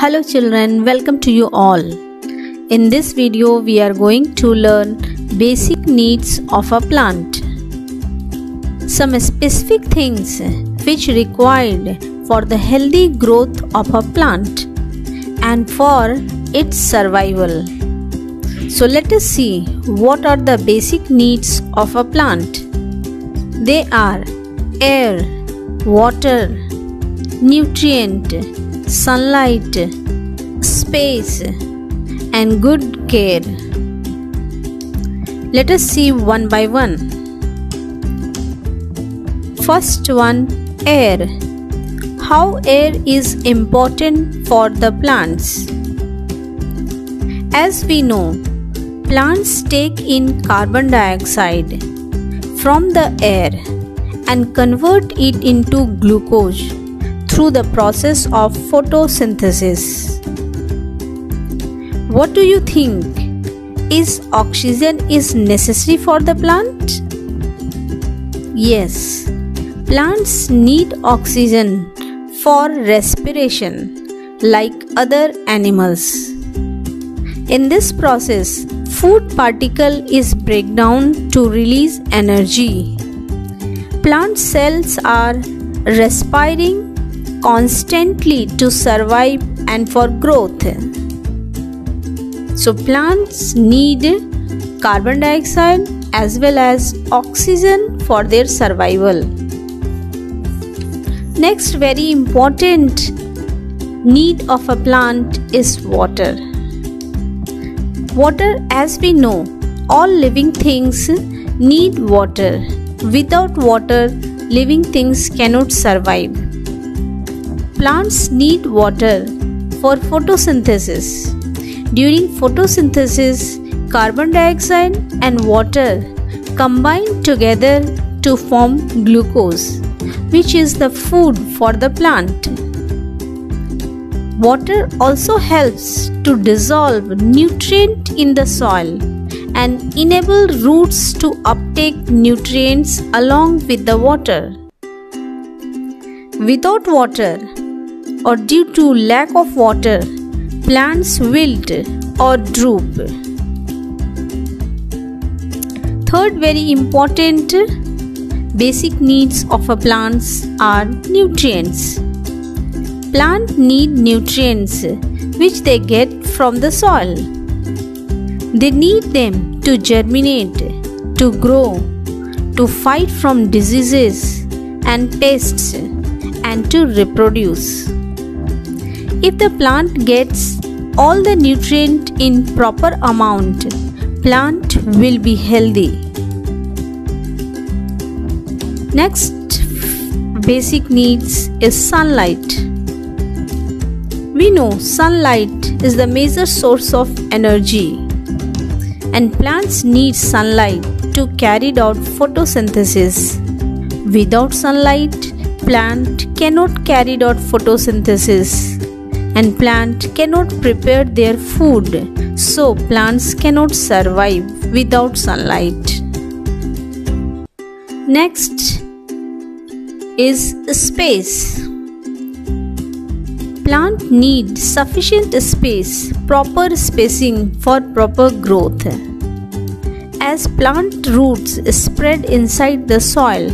Hello children, welcome to you all. In this video we are going to learn basic needs of a plant. Some specific things which required for the healthy growth of a plant and for its survival. So let us see what are the basic needs of a plant. They are air, water, nutrient, sunlight, space, and good care. Let us see one by one. First one, air. How air is important for the plants. As we know, plants take in carbon dioxide from the air and convert it into glucose through the process of photosynthesis. What do you think? Is oxygen is necessary for the plant? Yes, plants need oxygen for respiration like other animals. In this process, food particle is break down to release energy. Plant cells are respiring constantly to survive and for growth. So plants need carbon dioxide as well as oxygen for their survival. Next very important need of a plant is water. Water, as we know, all living things need water. Without water, living things cannot survive. Plants need water for photosynthesis. During photosynthesis, carbon dioxide and water combine together to form glucose, which is the food for the plant. Water also helps to dissolve nutrients in the soil and enable roots to uptake nutrients along with the water. Without water or due to lack of water, plants wilt or droop. Third very important basic needs of a plant are nutrients. Plants need nutrients which they get from the soil. They need them to germinate, to grow, to fight from diseases and pests, and to reproduce. If the plant gets all the nutrient in proper amount, plant will be healthy. Next basic needs is sunlight. We know sunlight is the major source of energy, and plants need sunlight to carry out photosynthesis. Without sunlight, plant cannot carry out photosynthesis, and plant cannot prepare their food, so plants cannot survive without sunlight. Next is space. Plants need sufficient space, proper spacing for proper growth. As plant roots spread inside the soil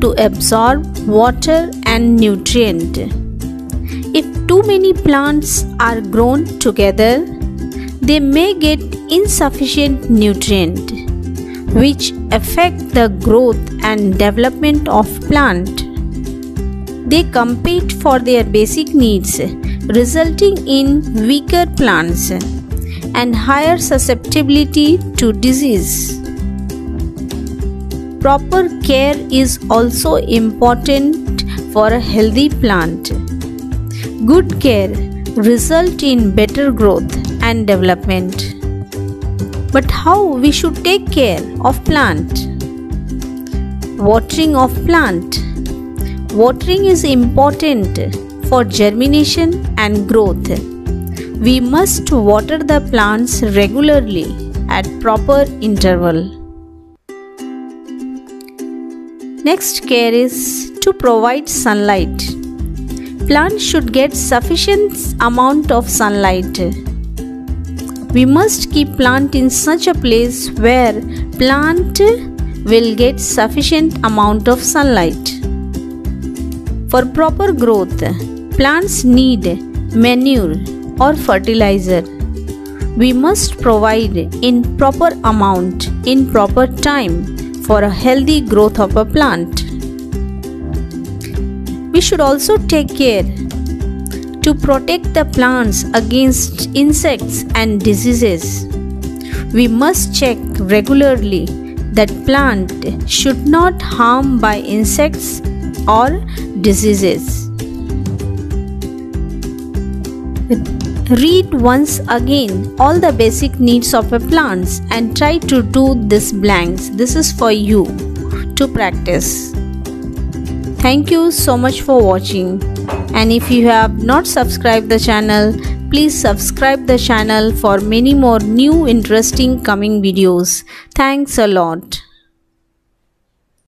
to absorb water and nutrient. If too many plants are grown together, they may get insufficient nutrient, which affect the growth and development of plant. They compete for their basic needs, resulting in weaker plants and higher susceptibility to disease. Proper care is also important for a healthy plant. Good care results in better growth and development. But how we should take care of plant? Watering of plant. Watering is important for germination and growth. We must water the plants regularly at proper interval. Next care is to provide sunlight. plant should get sufficient amount of sunlight. We must keep plant in such a place where plant will get sufficient amount of sunlight. For proper growth, plants need manure or fertilizer. We must provide in proper amount in proper time for a healthy growth of a plant. We should also take care to protect the plants against insects and diseases. We must check regularly that plant should not harm by insects or diseases. Read once again all the basic needs of a plants and try to do this blanks. This is for you to practice. Thank you so much for watching. And if you have not subscribed the channel, please subscribe the channel for many more new interesting coming videos. Thanks a lot.